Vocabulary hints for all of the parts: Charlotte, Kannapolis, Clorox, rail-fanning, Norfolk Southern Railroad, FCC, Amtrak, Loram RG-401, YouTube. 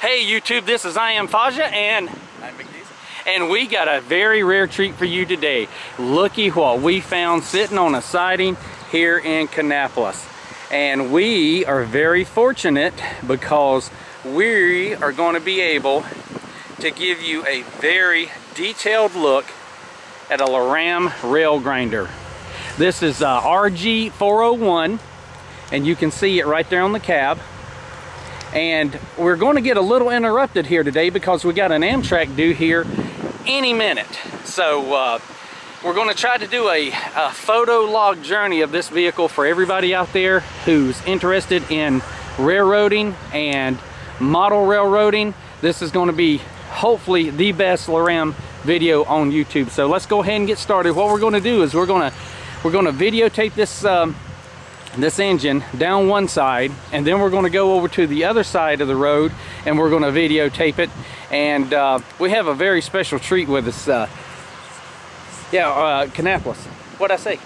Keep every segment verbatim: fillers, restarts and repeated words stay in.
Hey YouTube, this is I Am Faja and I'm McNeese. And we got a very rare treat for you today. Looky what we found sitting on a siding here in Kannapolis. And we are very fortunate because we are going to be able to give you a very detailed look at a Loram rail grinder. This is a R G four oh one and you can see it right there on the cab. And we're going to get a little interrupted here today because we got an Amtrak due here any minute. So uh, we're going to try to do a, a photo log journey of this vehicle for everybody out there who's interested in railroading and model railroading. This is going to be hopefully the best Loram video on YouTube. So let's go ahead and get started. What we're going to do is we're going to we're going to videotape this um, this engine down one side, and then we're going to go over to the other side of the road and we're going to videotape it. And uh, we have a very special treat with us. Uh, yeah, uh, Kannapolis. What'd I say?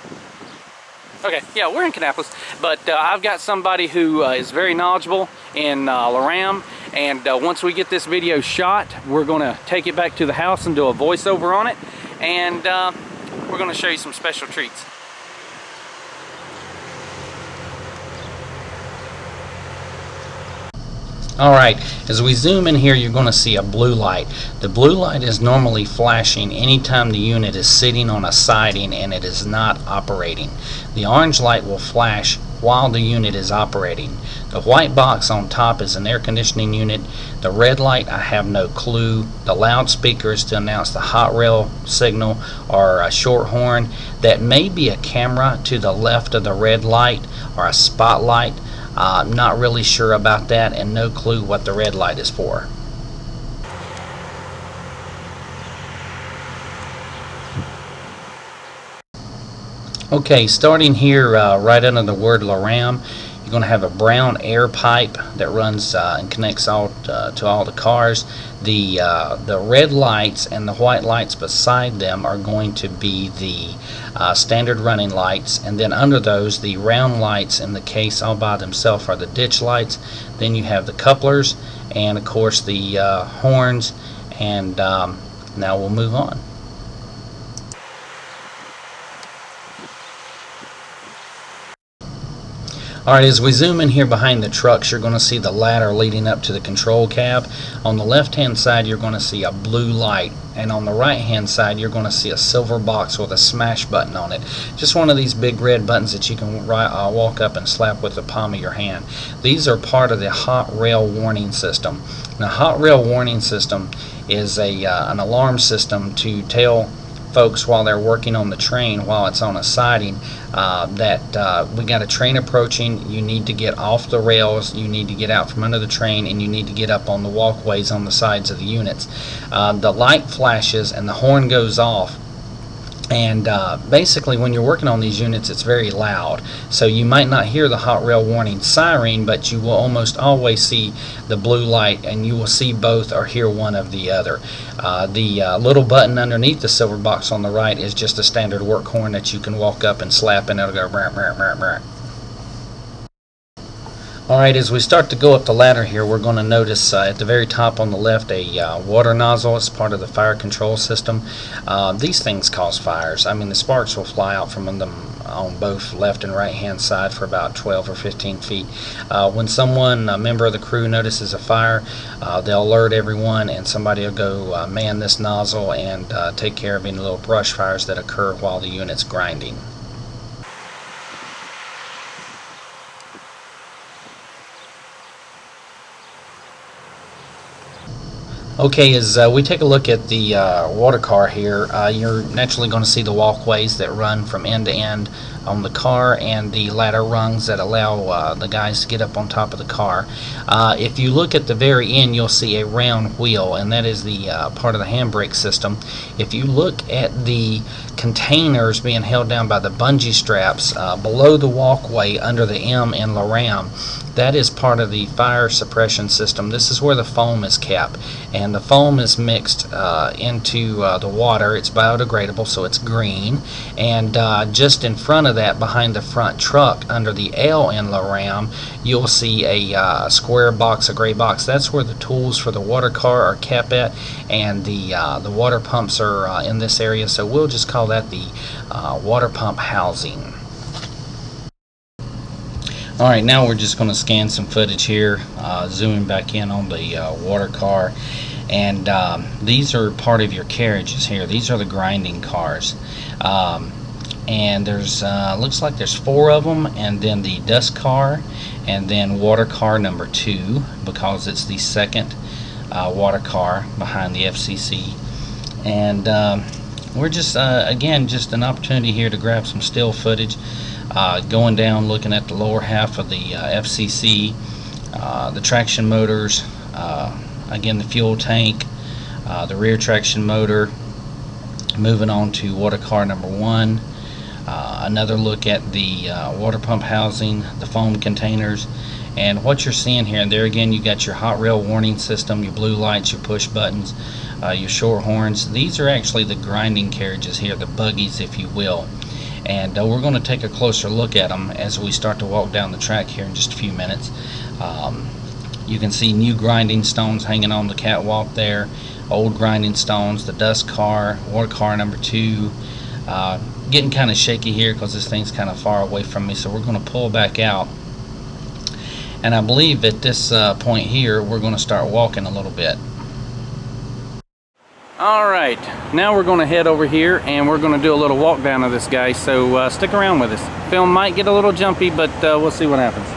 Okay, yeah, we're in Kannapolis, but uh, I've got somebody who uh, is very knowledgeable in uh, Loram, and uh, once we get this video shot, we're going to take it back to the house and do a voiceover on it, and uh, we're going to show you some special treats. Alright, as we zoom in here, you're going to see a blue light. The blue light is normally flashing anytime the unit is sitting on a siding and it is not operating. The orange light will flash while the unit is operating. The white box on top is an air conditioning unit. The red light, I have no clue. The loudspeakers to announce the hot rail signal or a short horn. That may be a camera to the left of the red light or a spotlight. I'm uh, not really sure about that and no clue what the red light is for. Okay, starting here uh, right under the word Loram, you're going to have a brown air pipe that runs uh, and connects all uh, to all the cars. The, uh, the red lights and the white lights beside them are going to be the uh, standard running lights, and then under those the round lights in the case all by themselves are the ditch lights. Then you have the couplers and of course the uh, horns, and um, now we'll move on. Alright, as we zoom in here behind the trucks, you're going to see the ladder leading up to the control cab. On the left hand side you're going to see a blue light, and on the right hand side you're going to see a silver box with a smash button on it. Just one of these big red buttons that you can uh, walk up and slap with the palm of your hand. These are part of the hot rail warning system. Now, hot rail warning system is a uh, an alarm system to tell folks while they're working on the train, while it's on a siding, uh, that uh, we got a train approaching. You need to get off the rails, you need to get out from under the train, and you need to get up on the walkways on the sides of the units. Uh, the light flashes and the horn goes off. And uh, basically when you're working on these units, it's very loud, so you might not hear the hot rail warning siren, but you will almost always see the blue light, and you will see both or hear one of the other. Uh, the uh, little button underneath the silver box on the right is just a standard work horn that you can walk up and slap and it'll go brr, brr, brr, brr. Alright, as we start to go up the ladder here, we're going to notice uh, at the very top on the left a uh, water nozzle. It's part of the fire control system. Uh, these things cause fires. I mean, the sparks will fly out from them on both left and right hand side for about twelve or fifteen feet. Uh, when someone, a member of the crew, notices a fire, uh, they'll alert everyone and somebody will go uh, man this nozzle and uh, take care of any little brush fires that occur while the unit's grinding. Okay, as uh, we take a look at the uh, water car here, uh, you're naturally going to see the walkways that run from end to end on the car and the ladder rungs that allow uh, the guys to get up on top of the car. Uh, if you look at the very end, you'll see a round wheel, and that is the uh, part of the handbrake system. If you look at the containers being held down by the bungee straps uh, below the walkway under the M in Loram, that is part of the fire suppression system. This is where the foam is kept, and the foam is mixed uh, into uh, the water. It's biodegradable, so it's green. And uh, just in front of that, behind the front truck, under the L in Loram, you'll see a uh, square box, a gray box. That's where the tools for the water car are kept at, and the uh, the water pumps are uh, in this area. So we'll just call that the uh, water pump housing. Alright, now we're just going to scan some footage here, uh, zooming back in on the uh, water car. And um, these are part of your carriages here. These are the grinding cars. Um, and there's, uh, looks like there's four of them, and then the dust car, and then water car number two, because it's the second uh, water car behind the F C C. And um, we're just, uh, again, just an opportunity here to grab some still footage. Uh, going down, looking at the lower half of the uh, F C C, uh, the traction motors, uh, again the fuel tank, uh, the rear traction motor, moving on to water car number one, uh, another look at the uh, water pump housing, the foam containers, and what you're seeing here and there. Again, you got your hot rail warning system, your blue lights, your push buttons, uh, your short horns. These are actually the grinding carriages here, the buggies if you will. And uh, we're going to take a closer look at them as we start to walk down the track here in just a few minutes. Um, you can see new grinding stones hanging on the catwalk there, old grinding stones, the dust car, water car number two. Uh, getting kind of shaky here because this thing's kind of far away from me, so we're going to pull back out. And I believe at this uh, point here we're going to start walking a little bit. Alright, now we're going to head over here and we're going to do a little walk down of this guy, so uh, stick around with us. Film might get a little jumpy, but uh, we'll see what happens.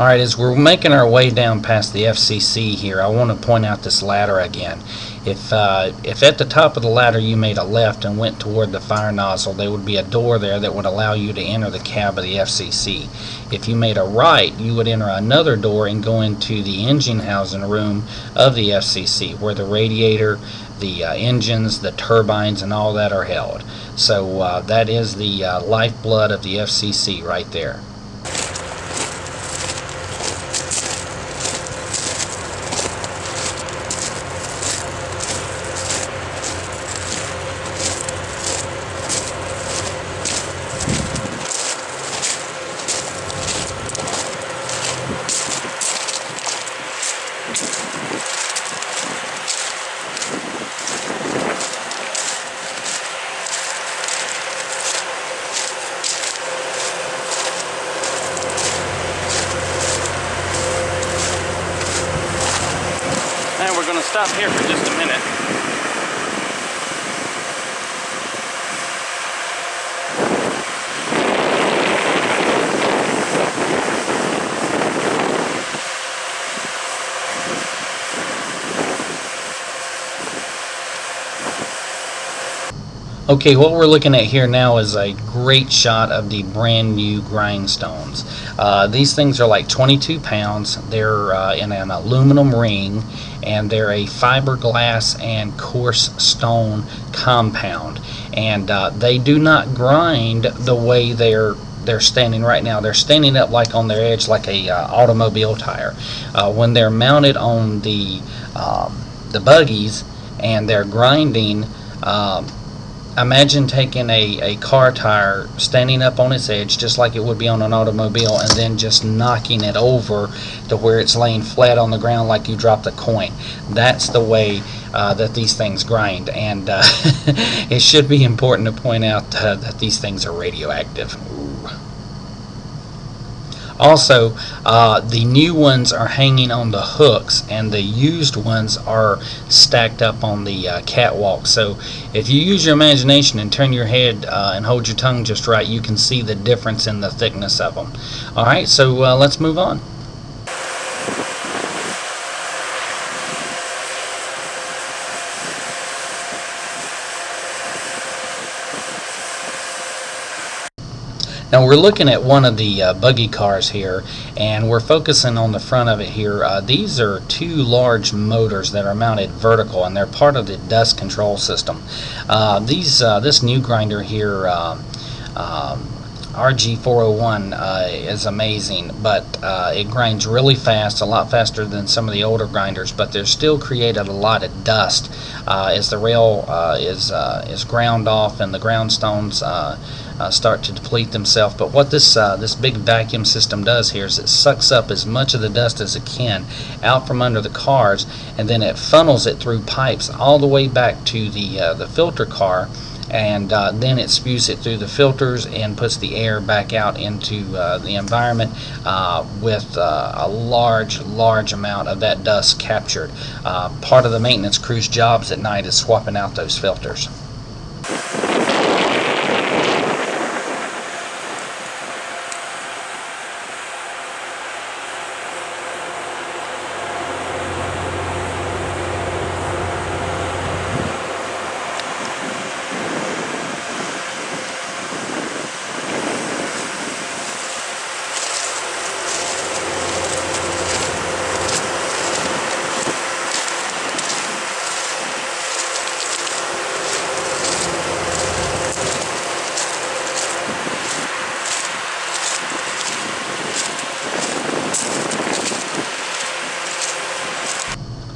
Alright, as we're making our way down past the F C C here, I want to point out this ladder again. If, uh, if at the top of the ladder you made a left and went toward the fire nozzle, there would be a door there that would allow you to enter the cab of the F C C. If you made a right, you would enter another door and go into the engine housing room of the F C C, where the radiator, the uh, engines, the turbines, and all that are held. So uh, that is the uh, lifeblood of the F C C right there. Stop here for just a minute. Okay, what we're looking at here now is a great shot of the brand new grindstones. Uh, these things are like twenty-two pounds. They're uh, in an aluminum ring, and they're a fiberglass and coarse stone compound. And uh, they do not grind the way they're they're standing right now. They're standing up like on their edge, like a uh, automobile tire. Uh, when they're mounted on the um, the buggies and they're grinding. Um, Imagine taking a, a car tire, standing up on its edge just like it would be on an automobile, and then just knocking it over to where it's laying flat on the ground like you dropped a coin. That's the way uh, that these things grind, and uh, it should be important to point out uh, that these things are radioactive. Ooh. Also, uh, the new ones are hanging on the hooks, and the used ones are stacked up on the uh, catwalk. So if you use your imagination and turn your head uh, and hold your tongue just right, you can see the difference in the thickness of them. Alright, so uh, let's move on. Now we're looking at one of the uh, buggy cars here, and we're focusing on the front of it here. Uh, these are two large motors that are mounted vertical, and they're part of the dust control system. Uh, these, uh, this new grinder here, uh, um, R G four oh one, uh, is amazing, but uh, it grinds really fast, a lot faster than some of the older grinders, but they're still created a lot of dust uh, as the rail uh, is, uh, is ground off and the ground stones uh, uh, start to deplete themselves. But what this, uh, this big vacuum system does here is it sucks up as much of the dust as it can out from under the cars, and then it funnels it through pipes all the way back to the, uh, the filter car, and uh, then it spews it through the filters and puts the air back out into uh, the environment uh, with uh, a large large amount of that dust captured. Uh, part of the maintenance crew's jobs at night is swapping out those filters.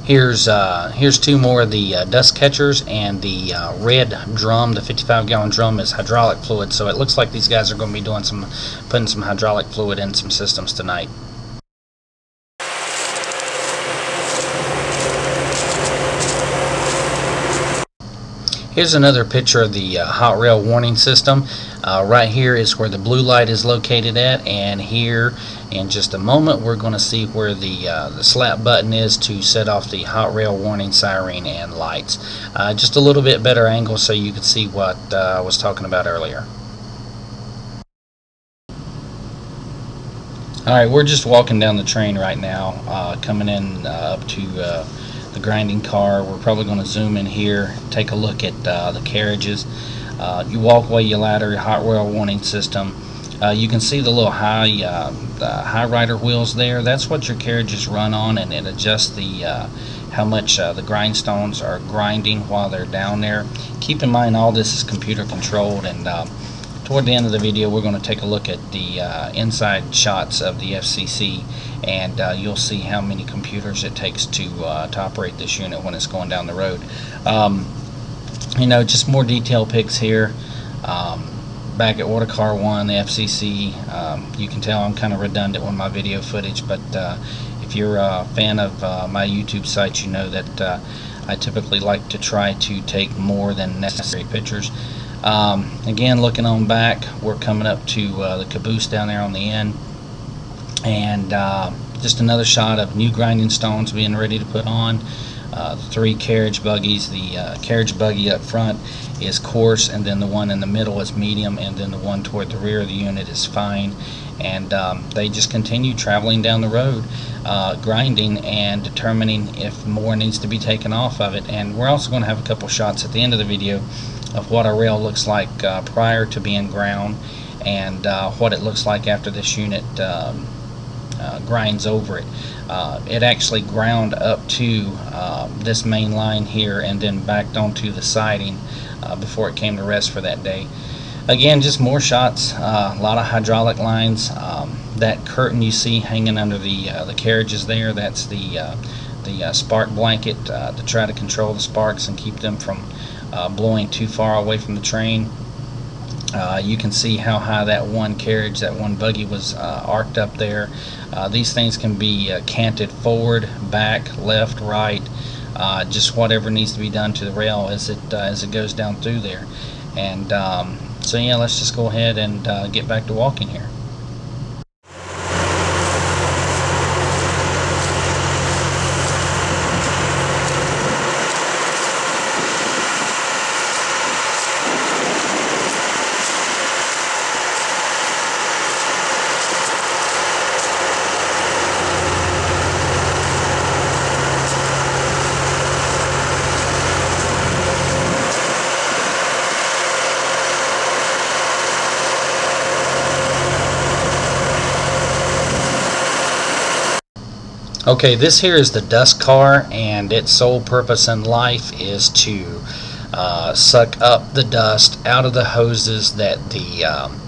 Here's, uh, here's two more of the uh, dust catchers, and the uh, red drum, the fifty-five gallon drum, is hydraulic fluid, so it looks like these guys are going to be doing some, putting some hydraulic fluid in some systems tonight. Here's another picture of the uh, hot rail warning system. Uh, right here is where the blue light is located at, and here in just a moment we're going to see where the, uh, the slap button is to set off the hot rail warning siren and lights. Uh, just a little bit better angle so you can see what uh, I was talking about earlier. Alright, we're just walking down the train right now, uh, coming in uh, up to uh, the grinding car. We're probably going to zoom in here, take a look at uh, the carriages, uh, your walkway, your ladder, your hot rail warning system. Uh, you can see the little high uh, the high rider wheels there. That's what your carriages run on, and it adjusts the uh, how much uh, the grindstones are grinding while they're down there. Keep in mind all this is computer controlled, and uh, toward the end of the video we're going to take a look at the uh, inside shots of the F C C, and uh, you'll see how many computers it takes to, uh, to operate this unit when it's going down the road. Um, you know, just more detail pics here. Um, back at Water Car one, the F C C, um, you can tell I'm kind of redundant with my video footage, but uh, if you're a fan of uh, my YouTube site, you know that uh, I typically like to try to take more than necessary pictures. Um, again, looking on back, we're coming up to uh, the caboose down there on the end, and uh, just another shot of new grinding stones being ready to put on. Uh, three carriage buggies. The uh, carriage buggy up front is coarse, and then the one in the middle is medium, and then the one toward the rear of the unit is fine. And um, they just continue traveling down the road, uh, grinding and determining if more needs to be taken off of it. And we're also going to have a couple shots at the end of the video of what our rail looks like uh, prior to being ground, and uh, what it looks like after this unit um, Uh, grinds over it. Uh, it actually ground up to uh, this main line here, and then backed onto the siding uh, before it came to rest for that day. Again, just more shots, uh, a lot of hydraulic lines. Um, that curtain you see hanging under the uh, the carriages there, that's the uh, the uh, spark blanket uh, to try to control the sparks and keep them from uh, blowing too far away from the train. Uh, you can see how high that one carriage, that one buggy was uh, arced up there. Uh, these things can be uh, canted forward, back, left, right, uh, just whatever needs to be done to the rail as it, uh, as it goes down through there. And um, so yeah, let's just go ahead and uh, get back to walking here. Okay, this here is the dust car, and its sole purpose in life is to uh, suck up the dust out of the hoses that the um,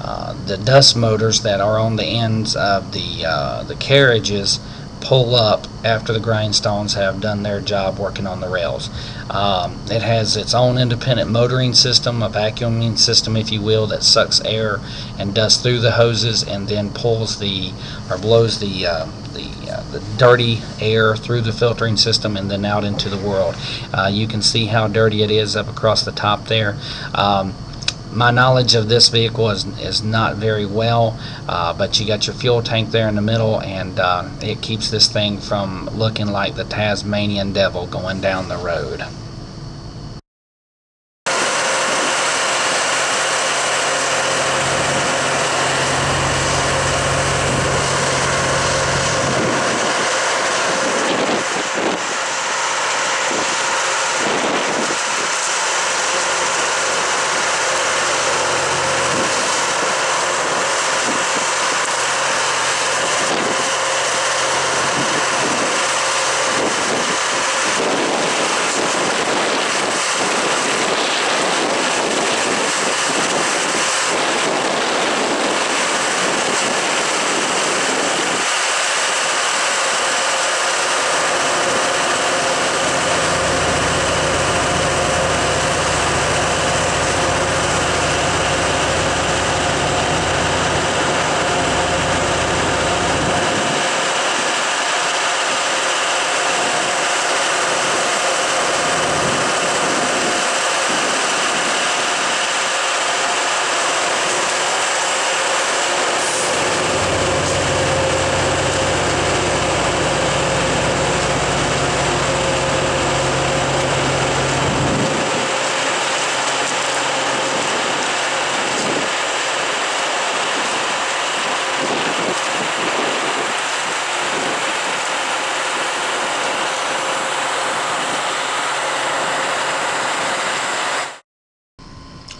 uh, the dust motors that are on the ends of the uh, the carriages pull up after the grindstones have done their job working on the rails. Um, it has its own independent motoring system, a vacuuming system, if you will, that sucks air and dust through the hoses and then pulls the or blows the uh, the, uh, the dirty air through the filtering system and then out into the world. Uh, you can see how dirty it is up across the top there. Um, My knowledge of this vehicle is, is not very well, uh, but you got your fuel tank there in the middle, and uh, it keeps this thing from looking like the Tasmanian devil going down the road.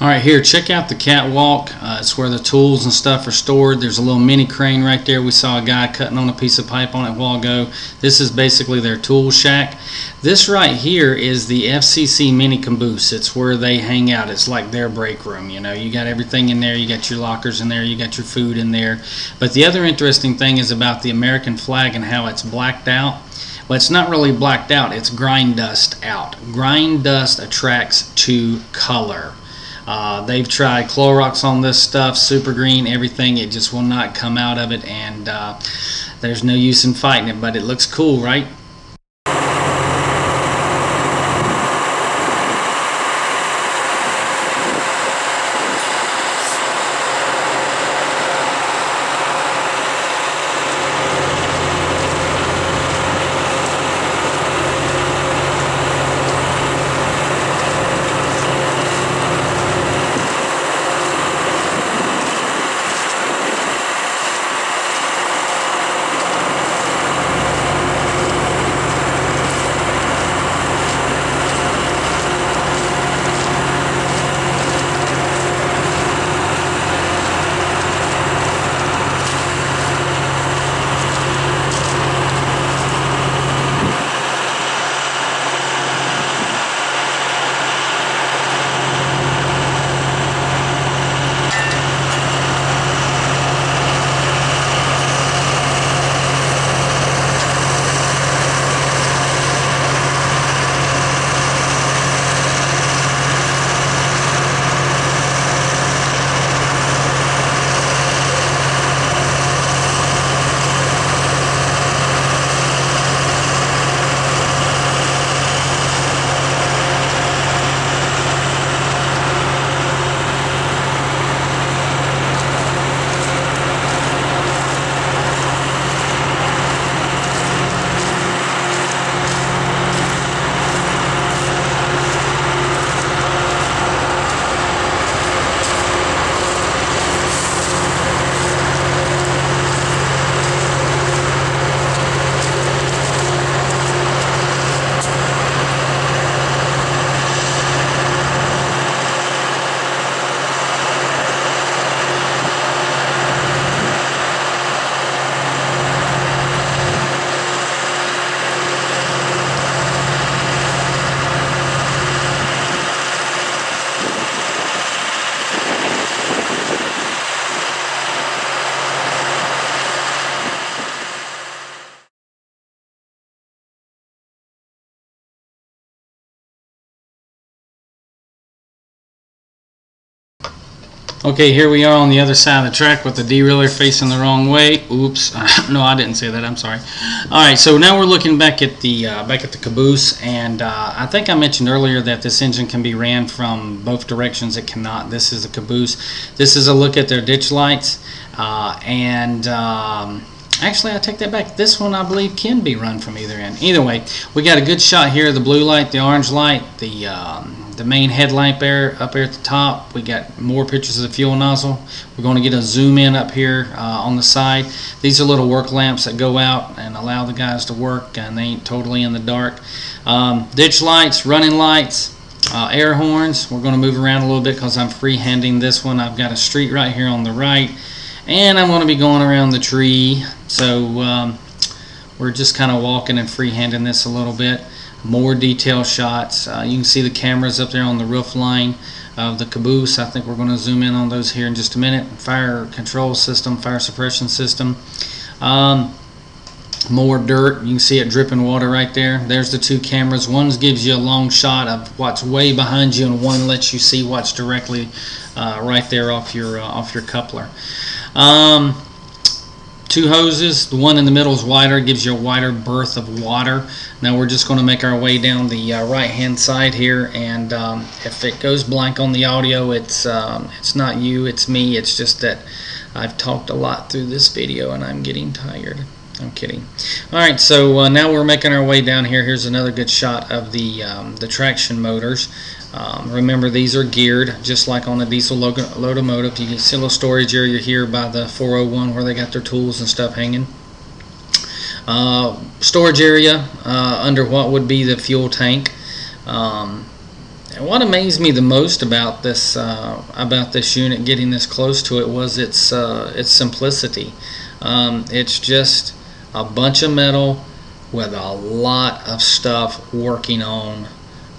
Alright, here, check out the catwalk. Uh, it's where the tools and stuff are stored. There's a little mini crane right there. We saw a guy cutting on a piece of pipe on it a while ago. This is basically their tool shack. This right here is the F C C mini caboose. It's where they hang out. It's like their break room. You know, you got everything in there. You got your lockers in there. You got your food in there. But the other interesting thing is about the American flag and how it's blacked out. Well, it's not really blacked out. It's grind dust out. Grind dust attracts to color. Uh, they've tried Clorox on this stuff, super green, everything. It just will not come out of it, and uh, there's no use in fighting it, but it looks cool, right? Okay, here we are on the other side of the track with the derailleur facing the wrong way. Oops. No, I didn't say that. I'm sorry. All right, so now we're looking back at the uh, back at the caboose, and uh, I think I mentioned earlier that this engine can be ran from both directions. It cannot. This is a caboose. This is a look at their ditch lights, uh, and um, actually, I take that back. This one, I believe, can be run from either end. Either way, we got a good shot here of the blue light, the orange light, the um, the main headlight there up here at the top. We got more pictures of the fuel nozzle. We're going to get a zoom in up here uh, on the side. These are little work lamps that go out and allow the guys to work, and they ain't totally in the dark. Um, ditch lights, running lights, uh, air horns. We're going to move around a little bit because I'm freehanding this one. I've got a street right here on the right, and I'm going to be going around the tree. So um, we're just kind of walking and freehanding this a little bit. More detail shots. Uh, you can see the cameras up there on the roof line of the caboose. I think we're going to zoom in on those here in just a minute. Fire control system, fire suppression system. Um, more dirt. You can see it dripping water right there. There's the two cameras. One gives you a long shot of what's way behind you, and one lets you see what's directly uh, right there off your uh, off your coupler. Um, Two hoses. The one in the middle is wider, gives you a wider berth of water. Now we're just going to make our way down the uh, right hand side here, and um, if it goes blank on the audio, it's um, it's not you, it's me. It's just that I've talked a lot through this video and I'm getting tired. I'm kidding. Alright, so uh, now we're making our way down here. Here's another good shot of the, um, the traction motors. Um, remember, these are geared just like on a diesel locomotive. You can see a little storage area here by the four oh one where they got their tools and stuff hanging. Uh, storage area uh, under what would be the fuel tank. Um, and what amazed me the most about this uh, about this unit, getting this close to it, was its uh, its simplicity. Um, it's just a bunch of metal with a lot of stuff working on.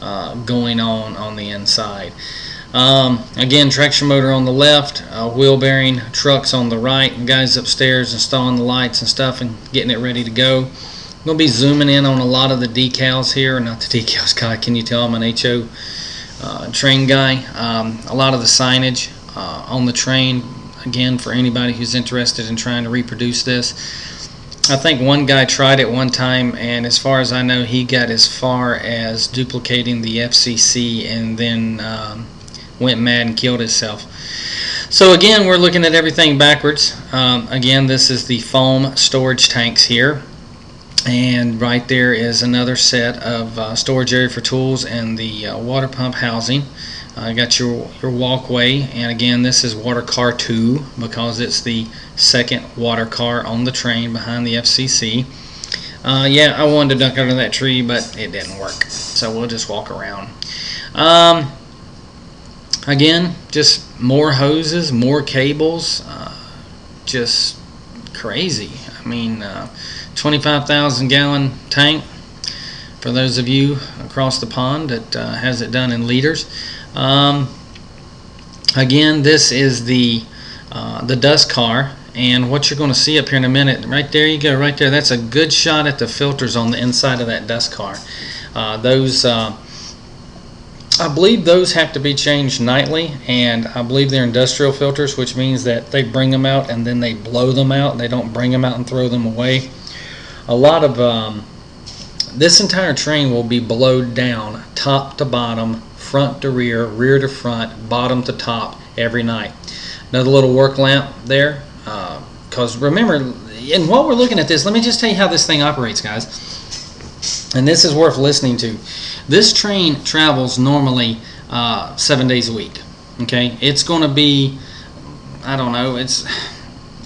Uh, going on on the inside. Um, again, traction motor on the left, uh, wheel bearing trucks on the right. The guys upstairs installing the lights and stuff and getting it ready to go. I'm going to be zooming in on a lot of the decals here. Not the decals, God, can you tell I'm an H O uh, train guy. Um, a lot of the signage uh, on the train, again, for anybody who's interested in trying to reproduce this. I think one guy tried it one time, and as far as I know, he got as far as duplicating the F C C and then um, went mad and killed himself. So again, we're looking at everything backwards. Um, again, this is the foam storage tanks here, and right there is another set of uh, storage area for tools and the uh, water pump housing. Uh, got your, your walkway, and again, this is water car two because it's the second water car on the train behind the F C C. Uh, yeah, I wanted to duck under that tree, but it didn't work, so we'll just walk around. Um, again, just more hoses, more cables, uh, just crazy. I mean, uh, twenty-five thousand gallon tank for those of you across the pond that uh, has it done in liters. Um, again, this is the uh, the dust car, and what you're going to see up here in a minute, right there you go, right there, that's a good shot at the filters on the inside of that dust car. Uh, those, uh, I believe those have to be changed nightly, and I believe they're industrial filters, which means that they bring them out and then they blow them out. They don't bring them out and throw them away. A lot of, um, this entire train will be blowed down top to bottom, front to rear, rear to front, bottom to top every night. Another little work lamp there, because uh, remember, and while we're looking at this, let me just tell you how this thing operates, guys, and this is worth listening to. This train travels normally uh, seven days a week, okay? It's going to be, I don't know, it's,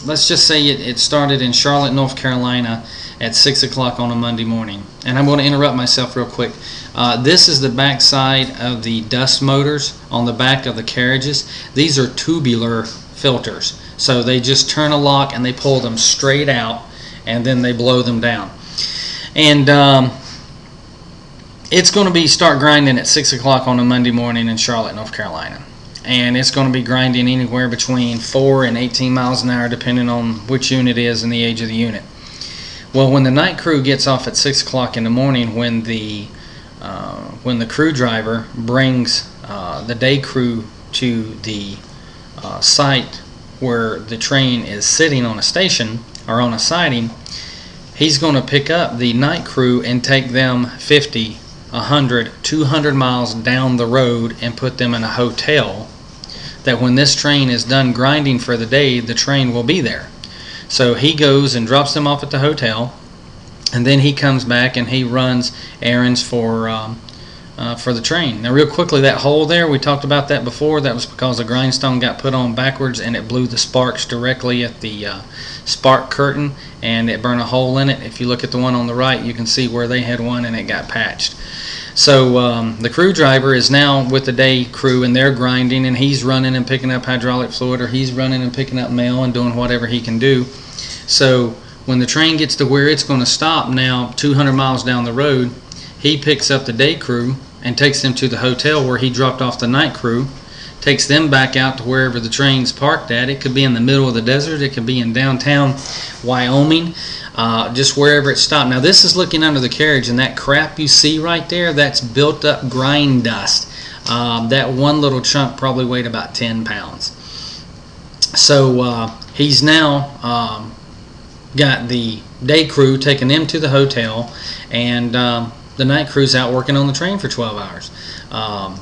let's just say it, it started in Charlotte, North Carolina at six o'clock on a Monday morning. And I'm going to interrupt myself real quick. Uh, this is the back side of the dust motors on the back of the carriages. These are tubular filters. So they just turn a lock and they pull them straight out, and then they blow them down. And um, it's going to be start grinding at six o'clock on a Monday morning in Charlotte, North Carolina. And it's going to be grinding anywhere between four and eighteen miles an hour, depending on which unit is and the age of the unit. Well, when the night crew gets off at six o'clock in the morning, when the uh, when the crew driver brings uh, the day crew to the uh, site where the train is sitting on a station or on a siding, he's going to pick up the night crew and take them fifty, a hundred, two hundred miles down the road and put them in a hotel, that when this train is done grinding for the day, the train will be there. So he goes and drops them off at the hotel, and then he comes back and he runs errands for um, uh, for the train. Now, real quickly, that hole there, we talked about that before. That was because the grindstone got put on backwards and it blew the sparks directly at the uh, spark curtain, and it burned a hole in it. If you look at the one on the right, you can see where they had one and it got patched. So um, the crew driver is now with the day crew, and they're grinding, and he's running and picking up hydraulic fluid, or he's running and picking up mail and doing whatever he can do. So when the train gets to where it's going to stop now two hundred miles down the road, he picks up the day crew and takes them to the hotel where he dropped off the night crew, takes them back out to wherever the train's parked at. It could be in the middle of the desert. It could be in downtown Wyoming, uh, just wherever it stopped. Now, this is looking under the carriage, and that crap you see right there, that's built up grind dust. Uh, that one little chunk probably weighed about ten pounds. So uh, he's now um, got the day crew taking them to the hotel, and um, the night crew's out working on the train for twelve hours. Um,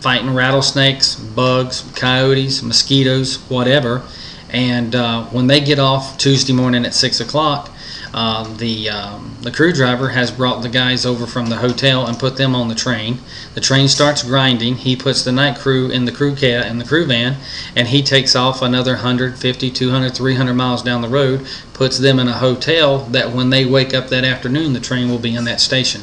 fighting rattlesnakes, bugs, coyotes, mosquitoes, whatever. And uh, when they get off Tuesday morning at six o'clock, uh, the, um, the crew driver has brought the guys over from the hotel and put them on the train. The train starts grinding. He puts the night crew in the crew cab, in the crew van, and he takes off another one hundred fifty, two hundred, three hundred miles down the road, puts them in a hotel that when they wake up that afternoon, the train will be in that station.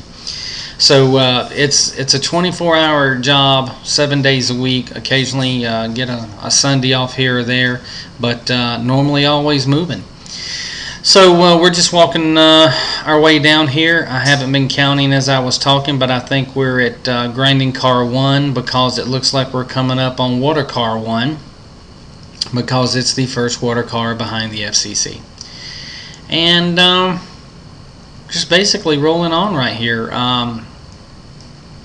So uh, it's it's a twenty-four hour job, seven days a week. Occasionally uh, get a, a Sunday off here or there, but uh, normally always moving. So uh, we're just walking uh, our way down here. I haven't been counting as I was talking, but I think we're at uh, grinding car one, because it looks like we're coming up on water car one, because it's the first water car behind the F C C. And um, just basically rolling on right here. Um,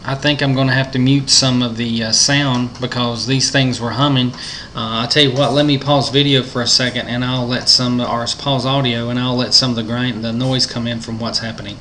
I think I'm going to have to mute some of the uh, sound, because these things were humming. Uh, I'll tell you what, let me pause video for a second, and I'll let some, or pause audio, and I'll let some of the grind, the noise come in from what's happening.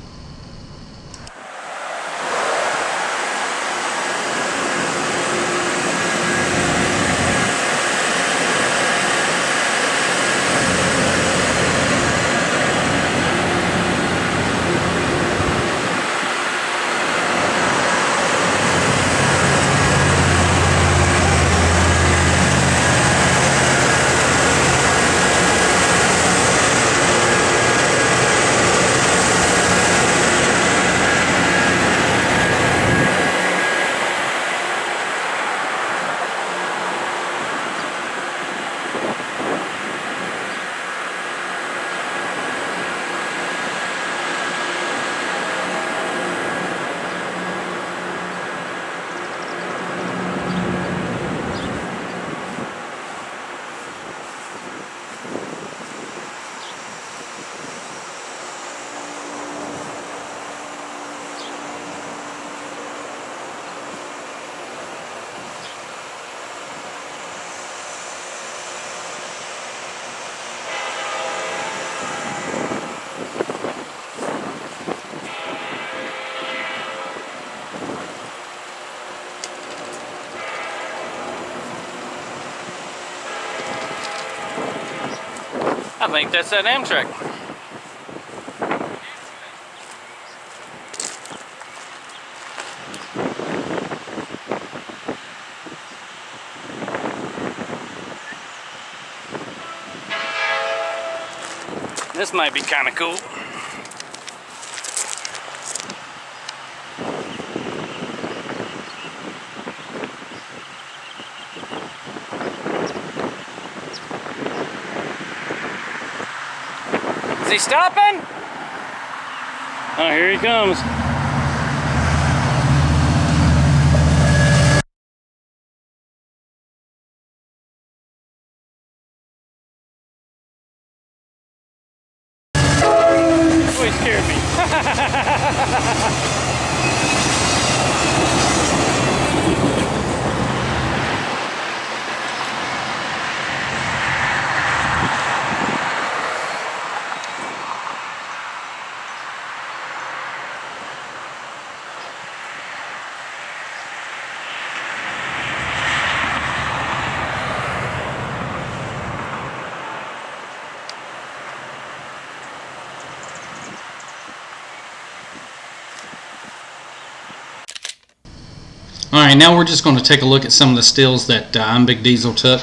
I think that's that Amtrak. This might be kind of cool. Is he stopping? Oh, here he comes. Oh, he scared me. Alright, now we're just going to take a look at some of the stills that uh, I'm Big Diesel took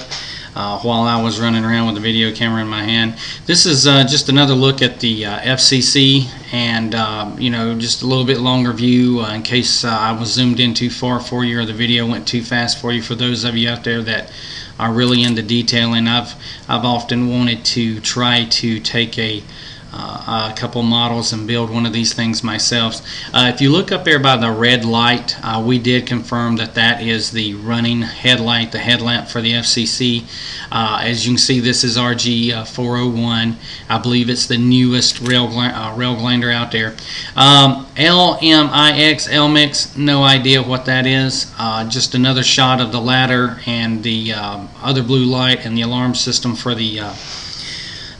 uh, while I was running around with the video camera in my hand. This is uh, just another look at the uh, F C C, and uh, you know, just a little bit longer view uh, in case uh, I was zoomed in too far for you or the video went too fast for you. For those of you out there that are really into detailing, I've, I've often wanted to try to take a Uh, a couple models and build one of these things myself. Uh, if you look up there by the red light, uh, we did confirm that that is the running headlight, the headlamp for the F C C. Uh, as you can see, this is R G four oh one. I believe it's the newest rail, uh, rail glander out there. Um, L M I X, L M I X, no idea what that is. Uh, just another shot of the ladder and the uh, other blue light and the alarm system for the uh,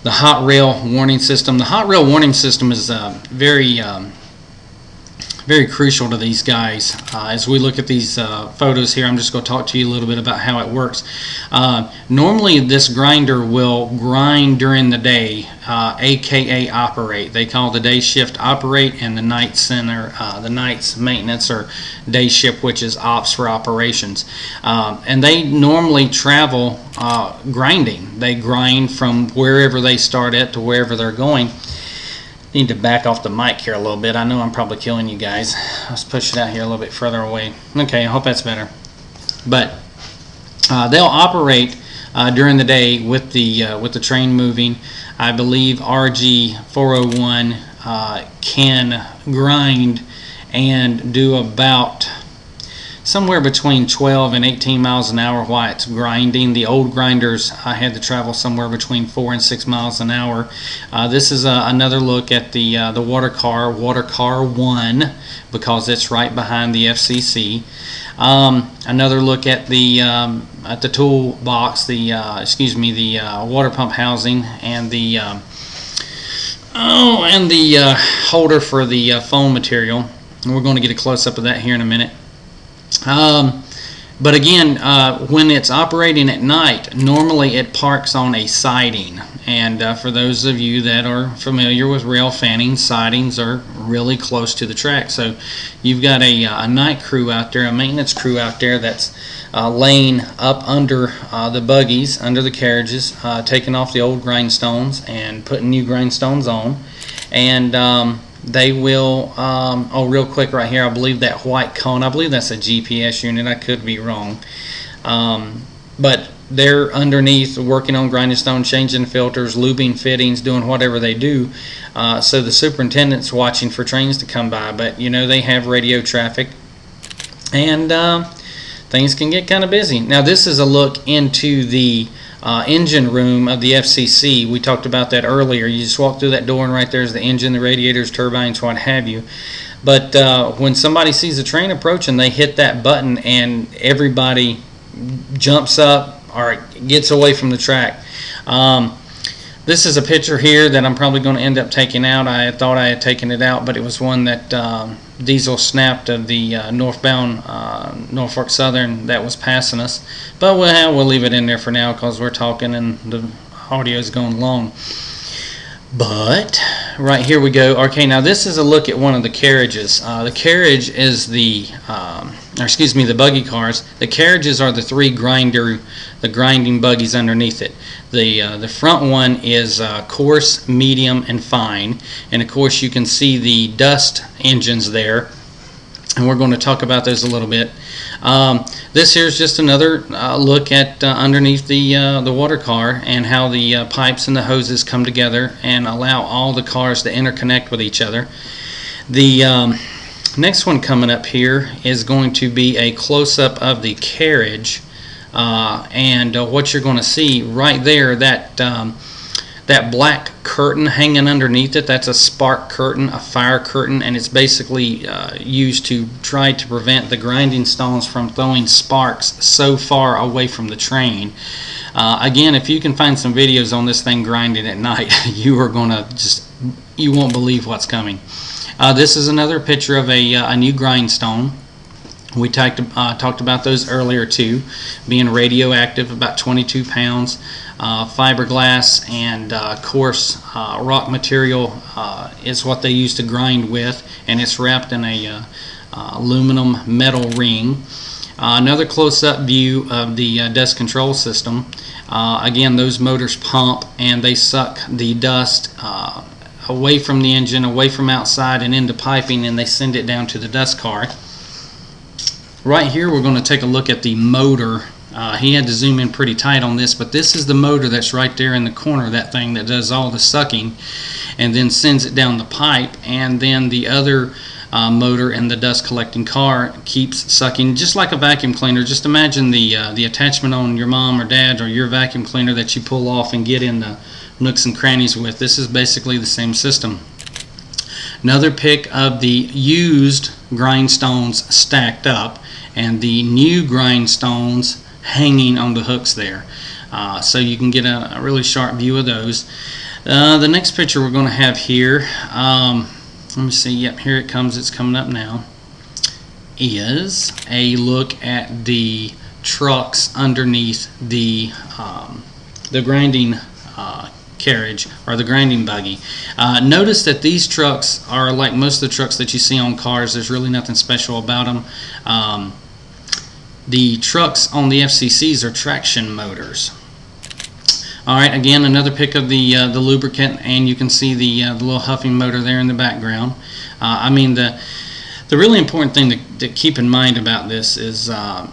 The hot rail warning system. The hot rail warning system is uh, very, um, very crucial to these guys. Uh, as we look at these uh, photos here, I'm just going to talk to you a little bit about how it works. Uh, normally, this grinder will grind during the day, uh, A K A operate. They call the day shift operate, and the night center, uh, the night's maintenance, or day shift, which is ops for operations. Um, and they normally travel Uh, grinding. They grind from wherever they start at to wherever they're going. Need to back off the mic here a little bit. I know I'm probably killing you guys. Let's push it out here a little bit further away. Okay, I hope that's better. But uh, they'll operate uh, during the day with the uh, with the train moving. I believe R G four oh one uh, can grind and do about somewhere between twelve and eighteen miles an hour while it's grinding. The old grinders I had to travel somewhere between four and six miles an hour. Uh, this is uh, another look at the uh, the water car, water car one, because it's right behind the F C C. Um, another look at the um, at the toolbox, the uh, excuse me, the uh, water pump housing, and the um, oh, and the uh, holder for the uh, foam material. And we're going to get a close up of that here in a minute. Um, but again, uh, when it's operating at night, normally it parks on a siding. And uh, for those of you that are familiar with rail fanning, sidings are really close to the track. So you've got a, a night crew out there, a maintenance crew out there that's uh, laying up under uh, the buggies, under the carriages, uh, taking off the old grindstones and putting new grindstones on. And um, they will, um, oh, real quick right here, I believe that white cone, I believe that's a G P S unit, I could be wrong. Um, but they're underneath working on grinding stone, changing filters, lubing fittings, doing whatever they do. Uh, so the superintendent's watching for trains to come by, but you know, they have radio traffic. And uh, things can get kind of busy. Now this is a look into the Uh, engine room of the F C C. We talked about that earlier. You just walk through that door and right there's the engine, the radiators, turbines, what have you. But uh, when somebody sees a train approaching, they hit that button and everybody jumps up or gets away from the track. Um, this is a picture here that I'm probably going to end up taking out. I thought I had taken it out, but it was one that um, Diesel snapped of the uh, northbound uh, Norfolk Southern that was passing us, but we'll, we'll leave it in there for now because we're talking and the audio is going long. But right here we go. Okay, now this is a look at one of the carriages. Uh, the carriage is the, um, or excuse me, the buggy cars. The carriages are the three grinder, the grinding buggies underneath it. The uh, the front one is uh, coarse, medium, and fine. And of course, you can see the dust engines there. And we're going to talk about those a little bit. Um, this here's just another uh, look at uh, underneath the uh, the water car and how the uh, pipes and the hoses come together and allow all the cars to interconnect with each other. The um, next one coming up here is going to be a close-up of the carriage, uh, and uh, what you're going to see right there, that um, that black curtain hanging underneath it, that's a spark curtain, a fire curtain, and it's basically uh, used to try to prevent the grinding stones from throwing sparks so far away from the train. Uh, again, if you can find some videos on this thing grinding at night, you are going to just, you won't believe what's coming. Uh, this is another picture of a, uh, a new grindstone. We talked, uh, talked about those earlier too, being radioactive, about twenty-two pounds. Uh, fiberglass and uh, coarse uh, rock material uh, is what they use to grind with, and it's wrapped in a uh, uh, aluminum metal ring. Uh, another close-up view of the uh, dust control system. Uh, again, those motors pump and they suck the dust uh, away from the engine, away from outside and into piping, and they send it down to the dust car. Right here we're going to take a look at the motor. Uh, he had to zoom in pretty tight on this, but this is the motor that's right there in the corner, that thing that does all the sucking and then sends it down the pipe, and then the other Uh, motor and the dust collecting car keeps sucking, just like a vacuum cleaner. Just imagine the uh, the attachment on your mom or dad or your vacuum cleaner that you pull off and get in the nooks and crannies with. This is basically the same system. Another pick of the used grindstones stacked up and the new grindstones hanging on the hooks there, uh, so you can get a, a really sharp view of those. Uh, the next picture we're going to have here, um, let me see, yep, here it comes, it's coming up now, is a look at the trucks underneath the um, the grinding uh, carriage or the grinding buggy. Uh, notice that these trucks are like most of the trucks that you see on cars. There's really nothing special about them. Um, the trucks on the F C Cs are traction motors. Alright, again, another pick of the uh, the lubricant, and you can see the, uh, the little huffing motor there in the background. Uh, I mean, the the really important thing to, to keep in mind about this is uh,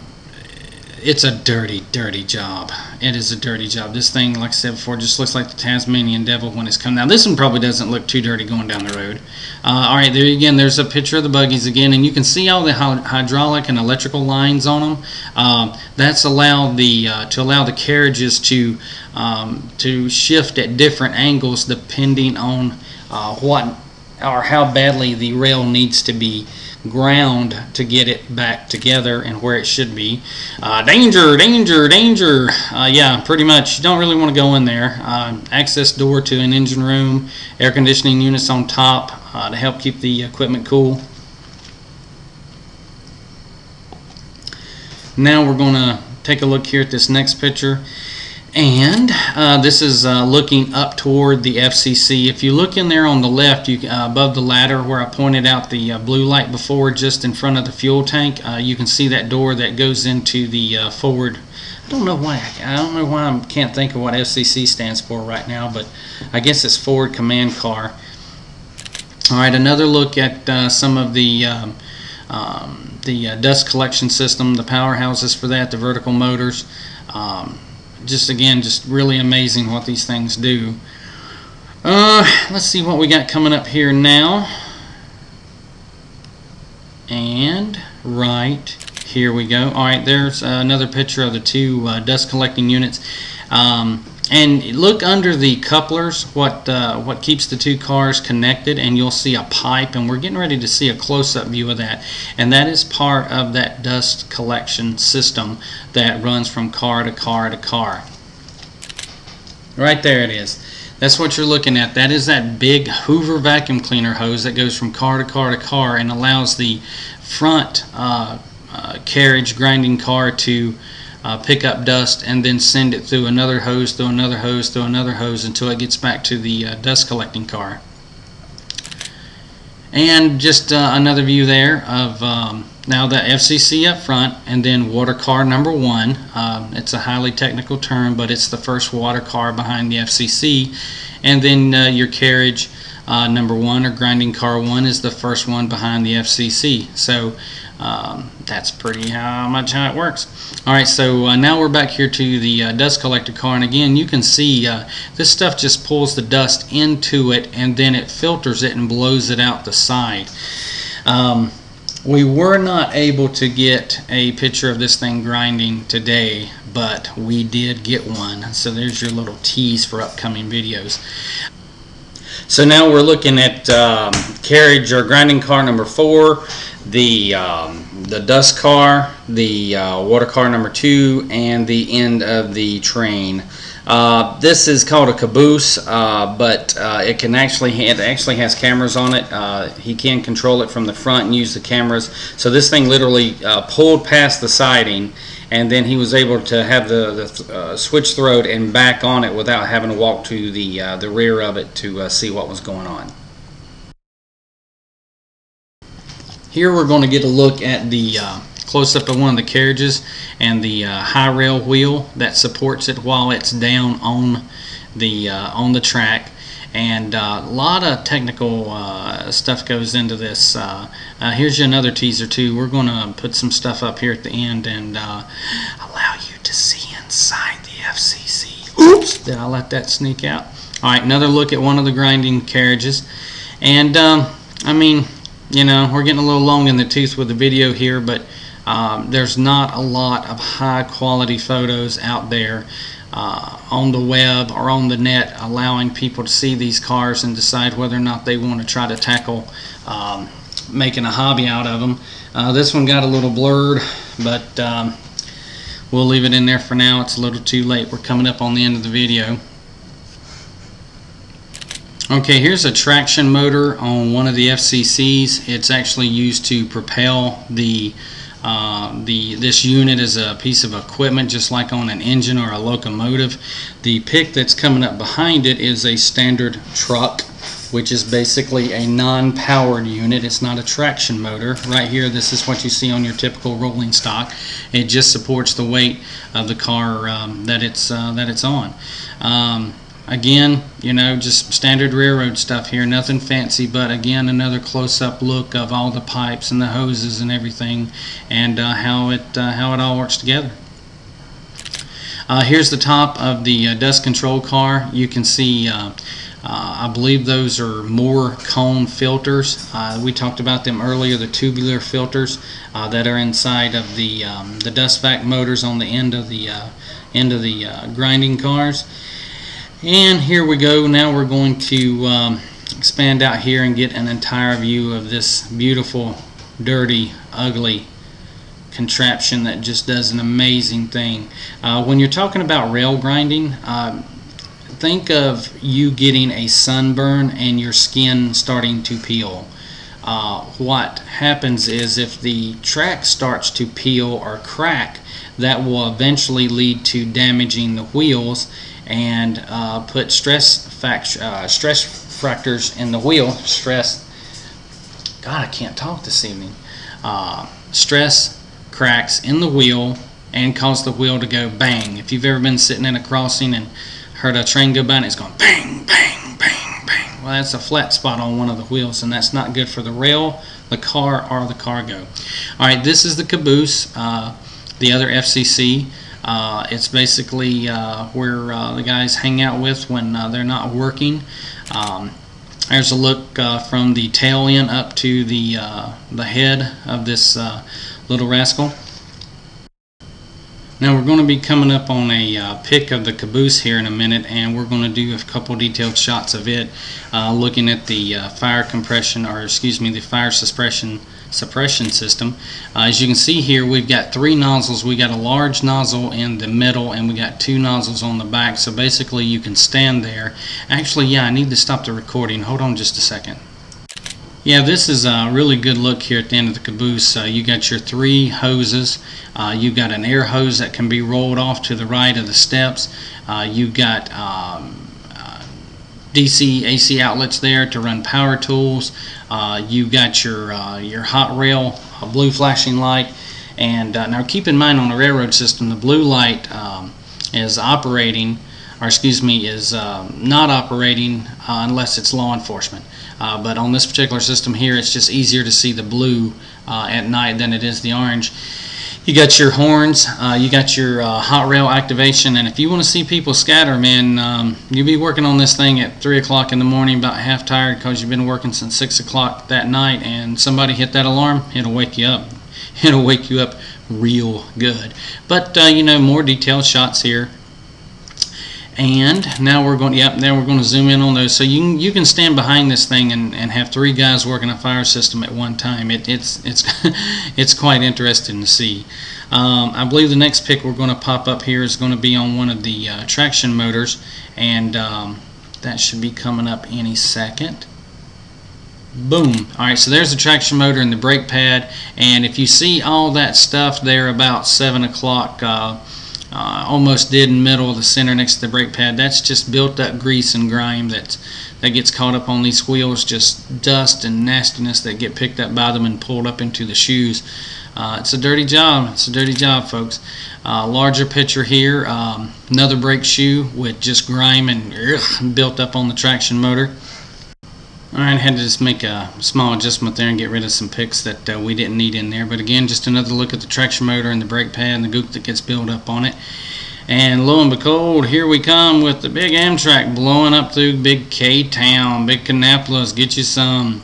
it's a dirty, dirty job. It is a dirty job. This thing, like I said before, just looks like the Tasmanian devil when it's come. Now, this one probably doesn't look too dirty going down the road. Uh, Alright, there again, there's a picture of the buggies again, and you can see all the hydraulic and electrical lines on them. Um, that's allowed the, uh, to allow the carriages to Um, to shift at different angles depending on uh, what or how badly the rail needs to be ground to get it back together and where it should be. Uh, danger, danger, danger. Uh, yeah, pretty much. You don't really want to go in there. Uh, access door to an engine room, air conditioning units on top uh, to help keep the equipment cool. Now we're going to take a look here at this next picture. And uh, this is uh, looking up toward the F C C. If you look in there on the left, you, uh, above the ladder where I pointed out the uh, blue light before, just in front of the fuel tank, uh, you can see that door that goes into the uh, forward. I don't know why. I don't know why I can't think of what F C C stands for right now, but I guess it's forward command car. All right, another look at uh, some of the. Um, um, the uh, dust collection system, the powerhouses for that, the vertical motors. Um, Just again, just really amazing what these things do. Uh, let's see what we got coming up here now. And right here we go. All right, there's another picture of the two uh, dust collecting units. Um, and look under the couplers, what uh, what keeps the two cars connected, and you'll see a pipe, and we're getting ready to see a close-up view of that, and that is part of that dust collection system that runs from car to car to car. Right there it is. That's what you're looking at. That is that big Hoover vacuum cleaner hose that goes from car to car to car and allows the front uh, uh, carriage grinding car to Uh, pick up dust and then send it through another hose, through another hose, through another hose until it gets back to the uh, dust collecting car. And just uh, another view there of um, now the F C C up front, and then water car number one. Um, it's a highly technical term, but it's the first water car behind the F C C. And then uh, your carriage uh, number one or grinding car one is the first one behind the F C C. So Um, that's pretty how much how it works. Alright, so uh, now we're back here to the uh, dust collector car, and again you can see uh, this stuff just pulls the dust into it and then it filters it and blows it out the side. Um, we were not able to get a picture of this thing grinding today, but we did get one, so there's your little tease for upcoming videos. So now we're looking at um, carriage or grinding car number four, the um, the dust car, the uh, water car number two, and the end of the train. Uh, this is called a caboose, uh, but uh, it can actually it actually has cameras on it. Uh, he can control it from the front and use the cameras. So this thing literally uh, pulled past the siding, and then he was able to have the, the uh, switch throat and back on it without having to walk to the uh, the rear of it to uh, see what was going on. Here we're going to get a look at the uh, close up of one of the carriages, and the uh, high rail wheel that supports it while it's down on the uh, on the track. And uh, a lot of technical uh, stuff goes into this. Uh, uh, here's another teaser too. We're going to put some stuff up here at the end and uh, allow you to see inside the F C C. Oops! Did I let that sneak out? All right, another look at one of the grinding carriages. And um, I mean, you know, we're getting a little long in the tooth with the video here, but um, there's not a lot of high quality photos out there Uh, on the web or on the net allowing people to see these cars and decide whether or not they want to try to tackle um, making a hobby out of them. Uh, this one got a little blurred, but um, we'll leave it in there for now. It's a little too late. We're coming up on the end of the video. Okay, here's a traction motor on one of the F C Cs. It's actually used to propel the Uh, the this unit is a piece of equipment, just like on an engine or a locomotive. The pick that's coming up behind it is a standard truck, which is basically a non-powered unit. It's not a traction motor. Right here, this is what you see on your typical rolling stock. It just supports the weight of the car um, that it's uh, that it's on. Um, Again, you know, just standard railroad stuff here, nothing fancy, but again, another close-up look of all the pipes and the hoses and everything, and uh, how it uh, how it all works together. Uh, here's the top of the uh, dust control car. You can see, uh, uh, I believe those are more cone filters. Uh, we talked about them earlier, the tubular filters uh, that are inside of the um, the dust vac motors on the end of the uh, end of the uh, grinding cars. And here we go. Now we're going to um, expand out here and get an entire view of this beautiful, dirty, ugly contraption that just does an amazing thing. Uh, when you're talking about rail grinding, uh, think of you getting a sunburn and your skin starting to peel. Uh, what happens is if the track starts to peel or crack, that will eventually lead to damaging the wheels and uh, put stress fact uh, stress fractures in the wheel. Stress, God, I can't talk this evening. Uh, stress cracks in the wheel and cause the wheel to go bang. If you've ever been sitting in a crossing and heard a train go by and it's going bang, bang, bang, bang, well, that's a flat spot on one of the wheels, and that's not good for the rail, the car, or the cargo. All right, this is the caboose, uh, the other F C C. Uh, it's basically uh, where uh, the guys hang out with when uh, they're not working. Um, there's a look uh, from the tail end up to the, uh, the head of this uh, little rascal. Now we're going to be coming up on a uh, pic of the caboose here in a minute, and we're going to do a couple detailed shots of it, uh, looking at the uh, fire compression, or excuse me, the fire suppression suppression system. Uh, as you can see here, we've got three nozzles. We got a large nozzle in the middle, and we got two nozzles on the back. So basically, you can stand there. Actually, yeah, I need to stop the recording. Hold on just a second. Yeah, this is a really good look here at the end of the caboose. Uh, you got your three hoses. Uh, you've got an air hose that can be rolled off to the right of the steps. Uh, you've got um, uh, D C A C outlets there to run power tools. Uh, you've got your uh, your hot rail uh, blue flashing light. And uh, now keep in mind, on a railroad system, the blue light um, is operating, or excuse me, is uh, not operating uh, unless it's law enforcement. Uh, but on this particular system here, it's just easier to see the blue uh, at night than it is the orange. You got your horns, uh, you got your uh, hot rail activation, and if you want to see people scatter, man, um, you'll be working on this thing at three o'clock in the morning, about half tired because you've been working since six o'clock that night, and somebody hit that alarm, it'll wake you up. It'll wake you up real good. But, uh, you know, more detailed shots here. And now we're going, yep, now we're going to zoom in on those. So you can, you can stand behind this thing and, and have three guys working a fire system at one time. It, it's, it's, it's quite interesting to see. Um, I believe the next pick we're going to pop up here is going to be on one of the uh, traction motors. And um, that should be coming up any second. Boom. All right, so there's the traction motor and the brake pad. And if you see all that stuff there about seven o'clock, uh, Uh, almost dead in the middle of the center next to the brake pad, that's just built up grease and grime that's that gets caught up on these wheels, just dust and nastiness that get picked up by them and pulled up into the shoes. Uh, it's a dirty job. It's a dirty job, folks. Uh, larger picture here, um, another brake shoe with just grime and ugh, built up on the traction motor. Alright, had to just make a small adjustment there and get rid of some picks that uh, we didn't need in there. But again, just another look at the traction motor and the brake pad and the goop that gets built up on it. And lo and behold, here we come with the big Amtrak blowing up through big K-Town, big Kannapolis. Get you some.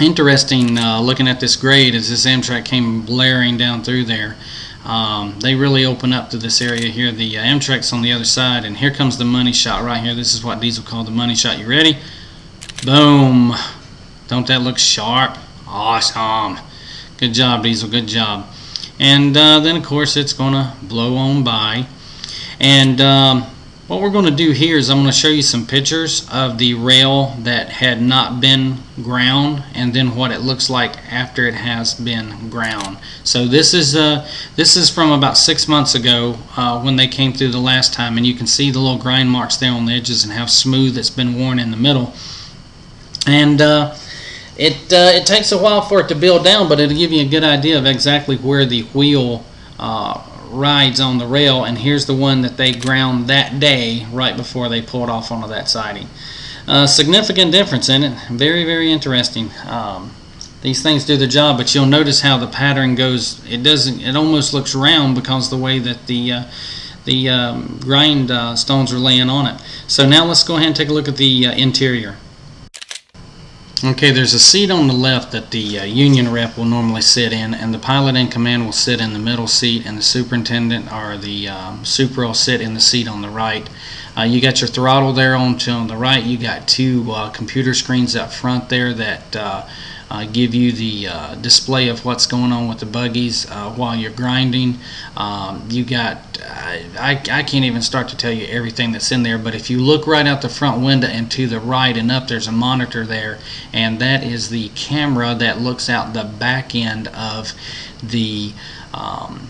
Interesting uh, looking at this grade as this Amtrak came blaring down through there. Um, they really open up to this area here. The uh, Amtrak's on the other side, and here comes the money shot right here. This is what Diesel called the money shot. You ready? Boom. Don't that look sharp? Awesome. Good job, Diesel. Good job. And uh, then, of course, it's going to blow on by. And um, what we're going to do here is I'm going to show you some pictures of the rail that had not been ground and then what it looks like after it has been ground. So this is, uh, this is from about six months ago uh, when they came through the last time. And you can see the little grind marks there on the edges and how smooth it's been worn in the middle. And uh, it uh, it takes a while for it to build down, but it'll give you a good idea of exactly where the wheel uh, rides on the rail. And here's the one that they ground that day right before they pulled off onto that siding. Uh, significant difference in it. Very, very interesting. Um, these things do their job, but you'll notice how the pattern goes. It doesn't. It almost looks round because the way that the uh, the um, grind uh, stones are laying on it. So now let's go ahead and take a look at the uh, interior. Okay, there's a seat on the left that the uh, union rep will normally sit in, and the pilot in command will sit in the middle seat, and the superintendent or the um, super will sit in the seat on the right. Uh, you got your throttle there on, to, on the right. You got two uh, computer screens up front there that uh, uh, give you the uh, display of what's going on with the buggies uh, while you're grinding. Um, you got, I, I, I can't even start to tell you everything that's in there, but if you look right out the front window and to the right and up, there's a monitor there, and that is the camera that looks out the back end of the um,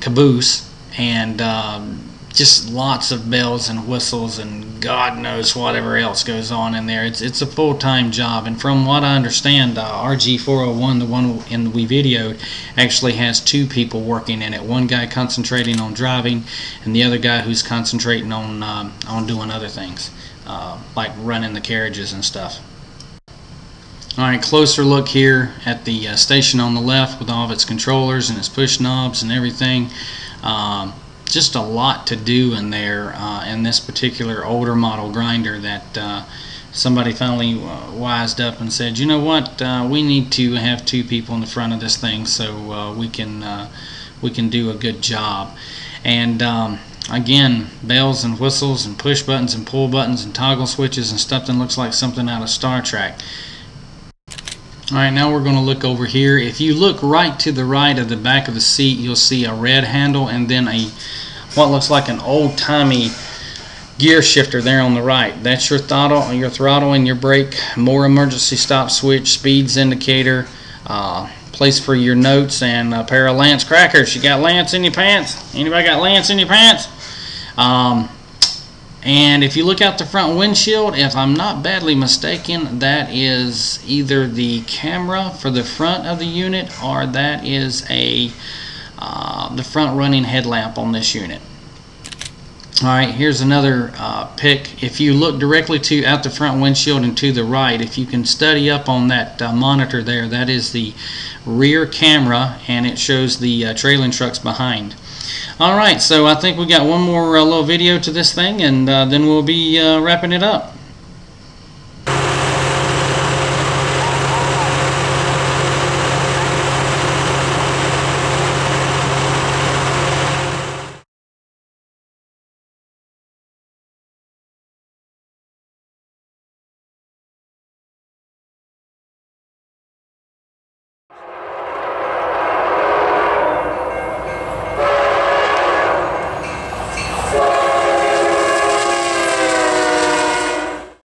caboose. And um, just lots of bells and whistles and God knows whatever else goes on in there. It's it's a full-time job, and from what I understand, uh, R G four oh one, the one in we videoed, actually has two people working in it. One guy concentrating on driving, and the other guy who's concentrating on um, on doing other things, uh, like running the carriages and stuff. All right, closer look here at the uh, station on the left with all of its controllers and its push knobs and everything. Um, just a lot to do in there uh, in this particular older model grinder that uh, somebody finally uh, wised up and said, you know what, uh, we need to have two people in the front of this thing so uh, we can uh, we can do a good job. And um, again, bells and whistles and push buttons and pull buttons and toggle switches and stuff that looks like something out of Star Trek. Alright, now we're going to look over here. If you look right to the right of the back of the seat, you'll see a red handle and then a what looks like an old-timey gear shifter there on the right. That's your throttle, your throttle and your brake, more emergency stop switch, speeds indicator, uh, place for your notes, and a pair of Lance crackers. You got Lance in your pants? Anybody got Lance in your pants? Um, And if you look out the front windshield, if I'm not badly mistaken, that is either the camera for the front of the unit or that is a uh, the front running headlamp on this unit. Alright, here's another uh, pick. If you look directly to out the front windshield and to the right, if you can study up on that uh, monitor there, that is the rear camera, and it shows the uh, trailing trucks behind. Alright, so I think we got one more uh, little video to this thing, and uh, then we'll be uh, wrapping it up.